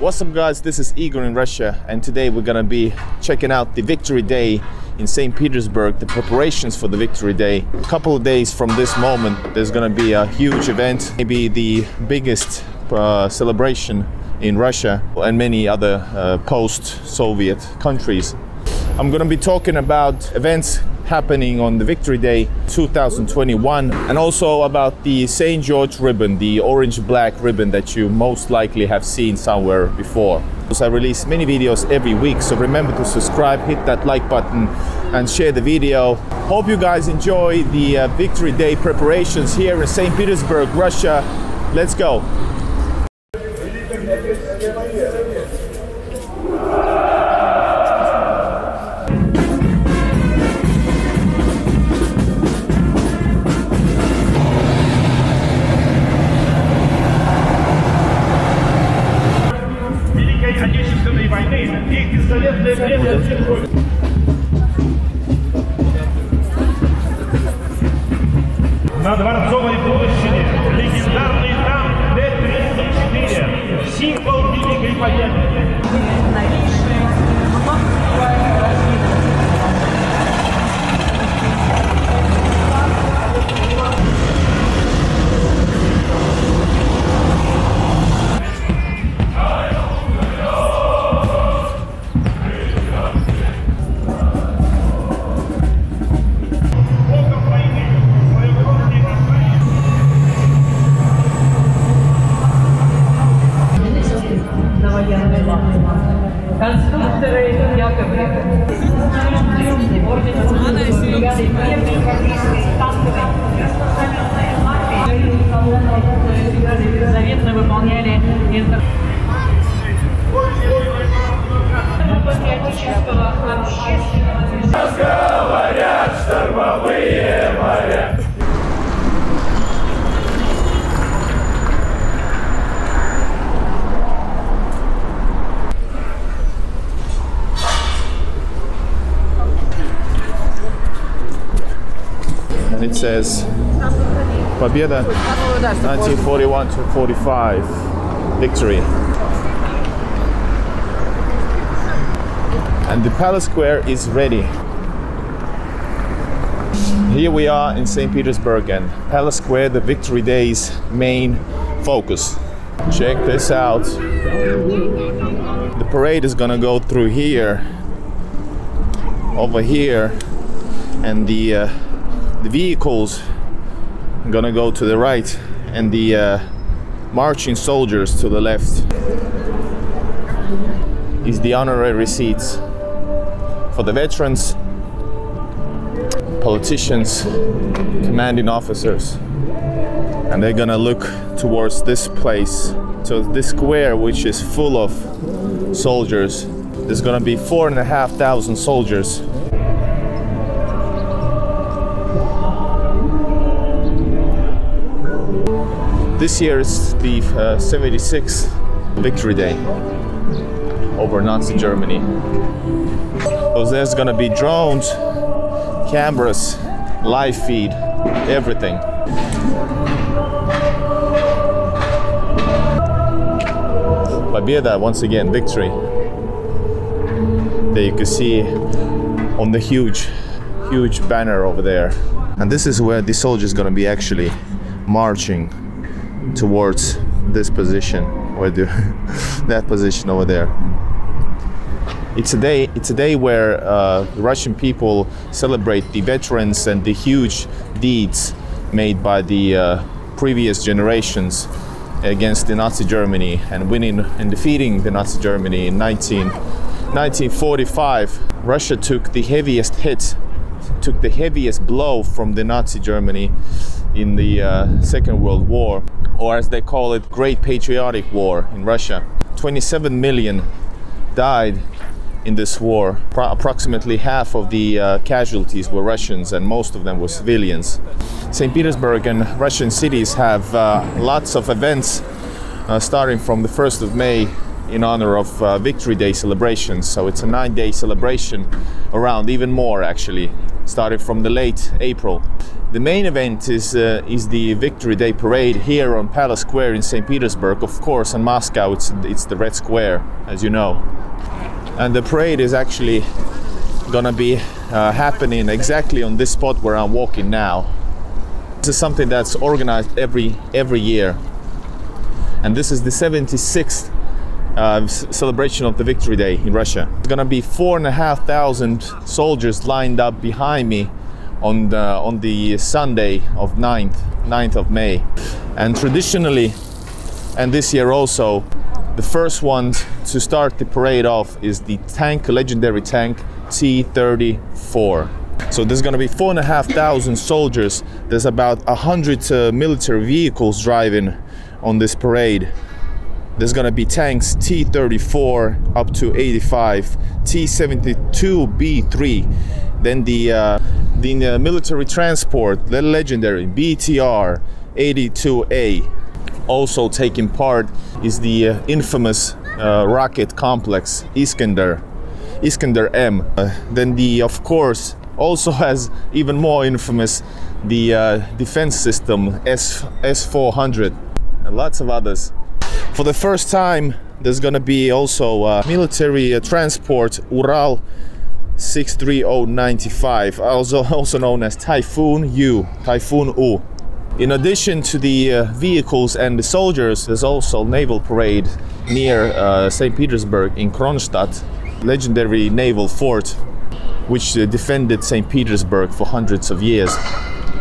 What's up guys, this is Igor in Russia, and today we're gonna be checking out the Victory Day in St. Petersburg, the preparations for the Victory Day. A couple of days from this moment there's gonna be a huge event, maybe the biggest celebration in Russia and many other post-Soviet countries. I'm gonna be talking about events happening on the Victory Day 2021, and also about the St. George ribbon, the orange-black ribbon that you most likely have seen somewhere before. So I release many videos every week, so remember to subscribe, hit that like button and share the video. Hope you guys enjoy the Victory Day preparations here in St. Petersburg, Russia. Let's go! На Дворцовой площади легендарный танк Т-34, символ Великой Победы. It says Pobeda 1941-45 victory. And the Palace Square is ready. Here we are in St. Petersburg and Palace Square, the Victory Day's main focus. Check this out. The parade is gonna go through here, over here, and the vehicles are gonna go to the right and the marching soldiers to the left. Is the honorary seats for the veterans, politicians, commanding officers, and they're gonna look towards this place, so this square which is full of soldiers. There's gonna be 4,500 soldiers. This year is the 76th Victory Day over Nazi Germany. So there's gonna be drones, cameras, live feed, everything. Pobeda, once again, victory. There you can see on the huge, huge banner over there. And this is where the soldiers gonna be actually marching towards this position, or that position over there. It's a day where the Russian people celebrate the veterans and the huge deeds made by the previous generations against the Nazi Germany, and winning and defeating the Nazi Germany in 1945. Russia took the heaviest hit, took the heaviest blow from the Nazi Germany in the Second World War, or as they call it, Great Patriotic War in Russia. 27 million died in this war. Approximately half of the casualties were Russians, and most of them were civilians. St. Petersburg and Russian cities have lots of events starting from the 1st of May in honor of Victory Day celebrations. So it's a 9-day celebration around, even more actually, starting from the late April. The main event is the Victory Day parade here on Palace Square in St. Petersburg. Of course, in Moscow it's the Red Square, as you know. And the parade is actually gonna be happening exactly on this spot where I'm walking now. This is something that's organized every year. And this is the 76th celebration of the Victory Day in Russia. It's gonna be 4,500 soldiers lined up behind me on the Sunday of 9th of May. And traditionally, and this year also, the first one to start the parade off is the tank, legendary tank T-34. So there's gonna be 4,500 soldiers. There's about 100 military vehicles driving on this parade. There's gonna be tanks T-34 up to 85, T-72B3, then the military transport, the legendary BTR-82A. Also taking part is the infamous rocket complex Iskander M. Then of course, also has even more infamous, the defense system S-400 and lots of others. For the first time, there's gonna be also military transport Ural 63095, also known as Typhoon U. In addition to the vehicles and the soldiers, there's also naval parade near St. Petersburg in Kronstadt, legendary naval fort which defended St. Petersburg for hundreds of years.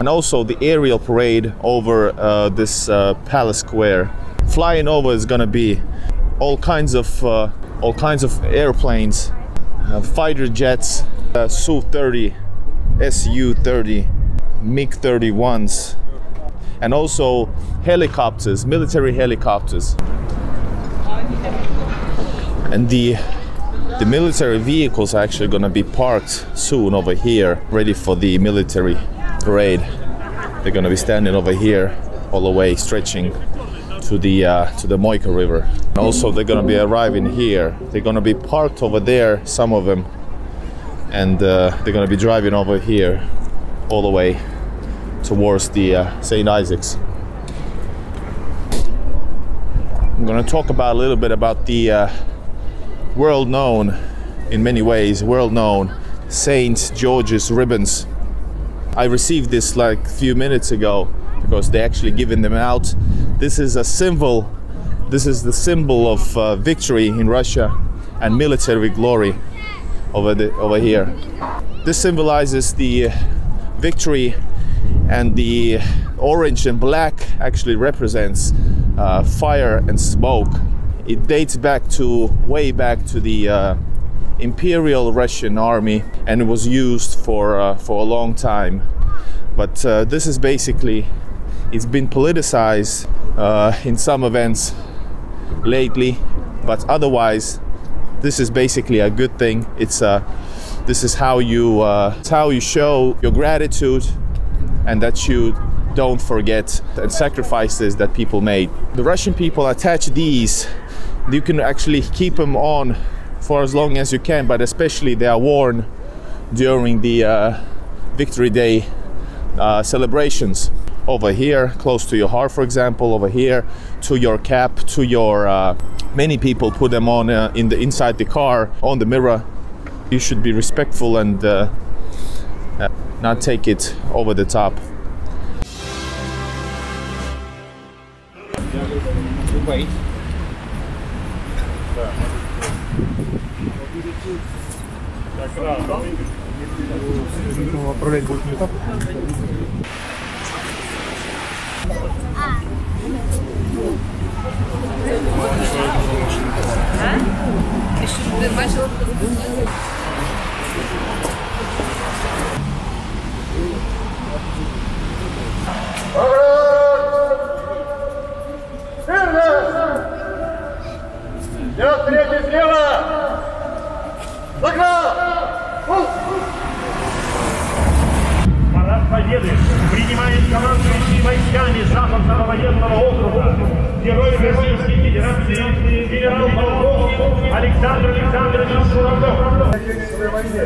And also the aerial parade over this Palace Square. Flying over is gonna be all kinds of airplanes. Fighter jets, Su-30, Su-30, MiG-31s, and also helicopters, military helicopters. And the military vehicles are actually gonna be parked soon over here, ready for the military parade. They're gonna be standing over here all the way, stretching to the Moika river. And also they're gonna be arriving here. They're gonna be parked over there, some of them, and they're gonna be driving over here all the way towards the St. Isaac's. I'm gonna talk about a little bit about the world-known St. George's ribbons. I received this like a few minutes ago because they're actually giving them out. This is a symbol, this is the symbol of victory in Russia and military glory over here. This symbolizes the victory, and the orange and black actually represents fire and smoke. It dates back to, way back to the Imperial Russian army, and it was used for a long time. But this is basically, it's been politicized in some events lately, but otherwise this is basically a good thing. It's this is how you show your gratitude and that you don't forget the sacrifices that people made. The Russian people attach these. You can actually keep them on for as long as you can, but especially they are worn during the Victory Day celebrations. Over here, close to your heart, for example, over here, to your cap, to your many people put them on inside the car, on the mirror. You should be respectful and not take it over the top. Александр Александрович Шураков. Отечественной войне.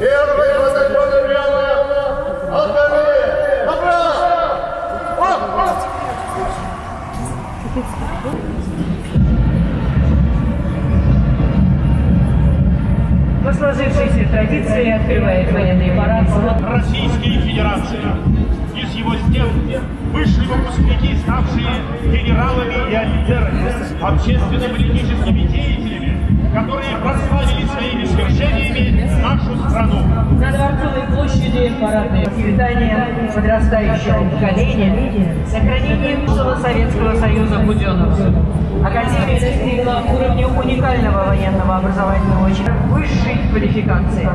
По сложившейся традиции открывает военный парад Российской Федерации. Из его стен вышли выпускники, ставшие генералами и офицерами, общественно-политическими деятелями, которые прославили своими свершениями нашу страну. На Дворцовой площади парадные воспитания подрастающего поколения, сохранение бывшего Советского Союза буденовцев. Академия достигла уровня уникального военного образовательного учреждения высшей квалификации.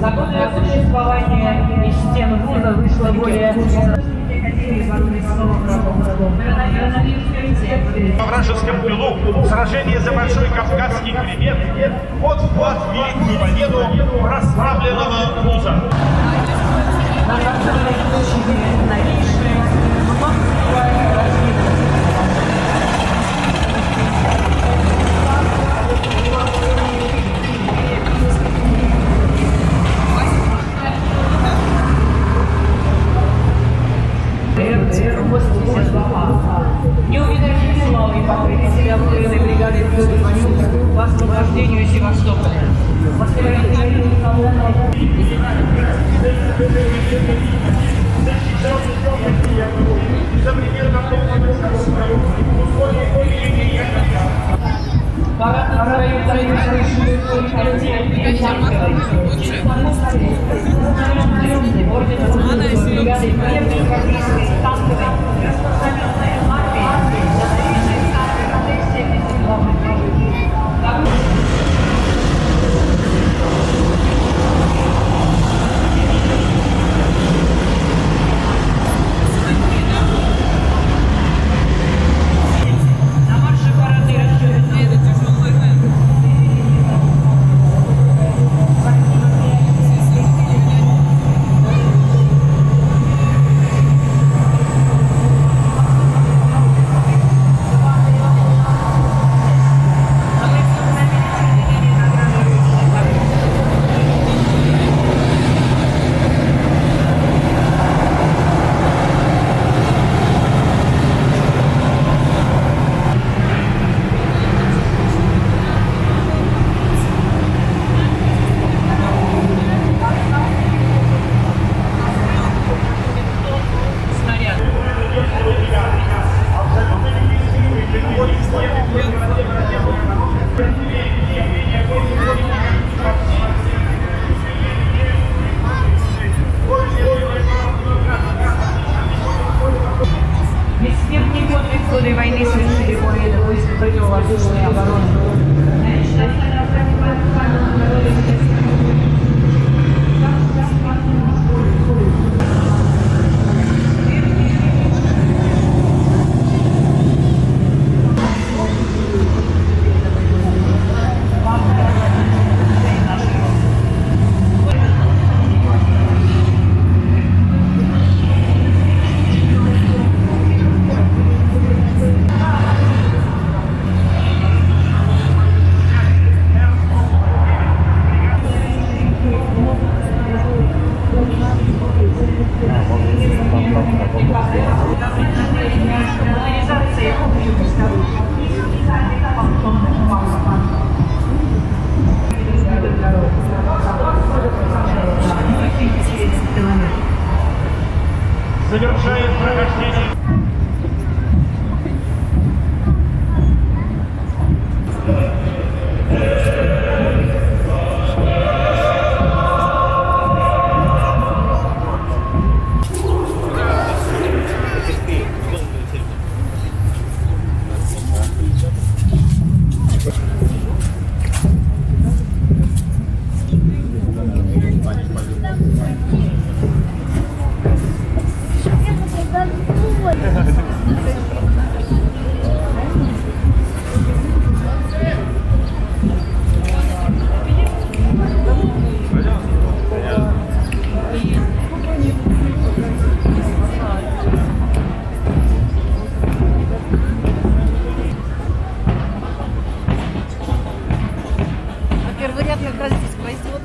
За годы существования из стен вуза вышло более... Во вражеском тылу сражение за Большой Кавказский хребет от вклад в великую победу прославленного вуза. На Дворцовой площади новейшие массовые разминки. Неувидающие славы покрыли себя военной бригадой в освобождению Севастополя. Первый ряд как раз здесь пройдет.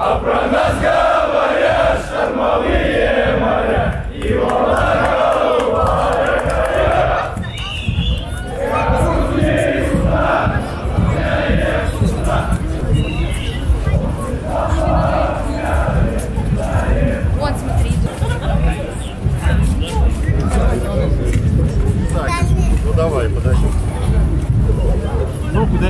А про нас говорят штормовые моря и волна голубая горя. Грустные суда, грустные суда. Вон, смотри, идут. Ну давай, подожди. Ну куда?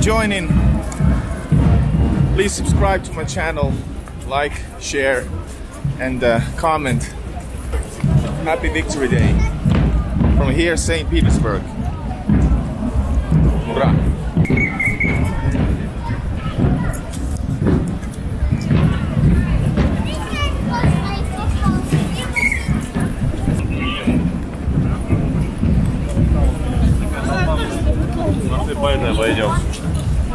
Joining, please subscribe to my channel, like, share, and comment. Happy Victory Day from here, Saint Petersburg. Hurrah!